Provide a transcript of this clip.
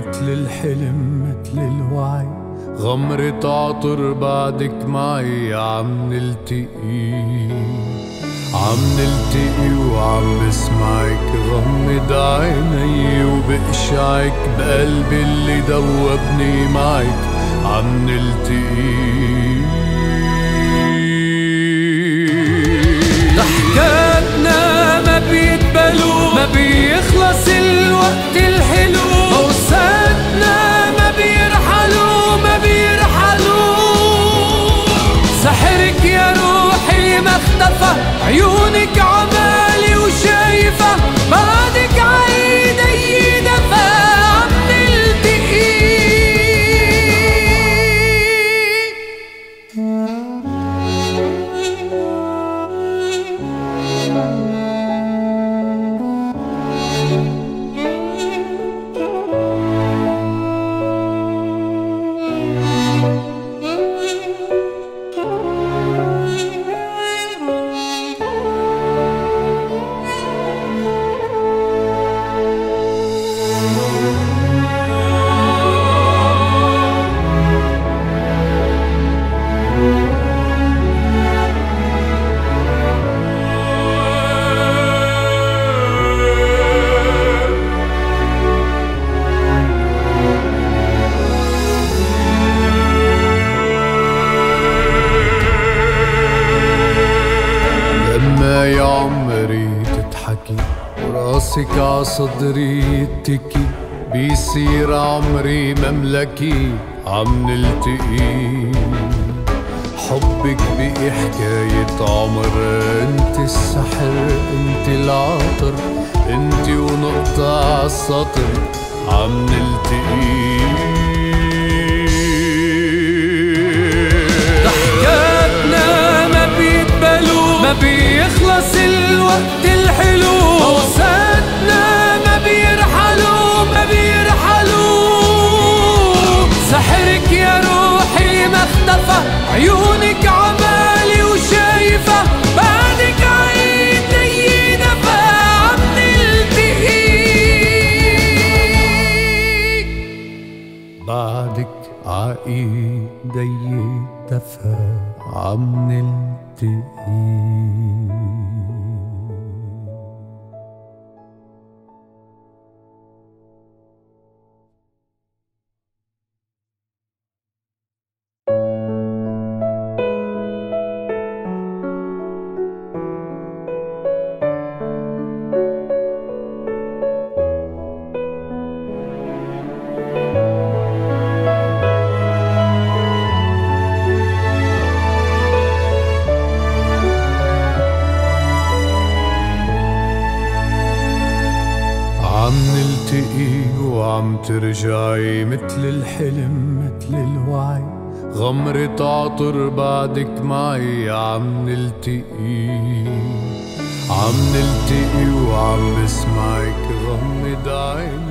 متل الحلم متل الوعي، غمرة عطر بعدك معي. عم نلتقي عم نلتقي وعم بسمعك، غمض عيني وبقشعك بقلبي اللي دوبني معك. عم نلتقي ضحكاتنا ما بيتبلوا، ما بيخلص الوقت الحلو، موساتنا ما بيرحلوا ما بيرحلوا. سحرك يا روحي ما اختفى، عيونك عمالي وشايفة بعدك عيني دفى. عم نلتقي يا عمري تضحكي، راسك ع صدري يتكي، بيصير عمري مملكي. عم نلتقي حبك بقي حكاية عمر، انت السحر انت العطر، انت ونقطة عالسطر. عم نلتقي ما بيخلص الوقت الحلو، موساتنا ما بيرحلوا ما بيرحلوا. سحرك يا روحي ما اختفى، عيونك عمالي وشايفة بعدك عيني دفى. عم نلتقي بعدك عيدي دفى. عم نلتقي. عم نلتقي وعم ترجعي متل الحلم متل الوعي، غمرة عطر بعدك معي. عم نلتقي عم نلتقي وعم بسمعك، غمض عيني.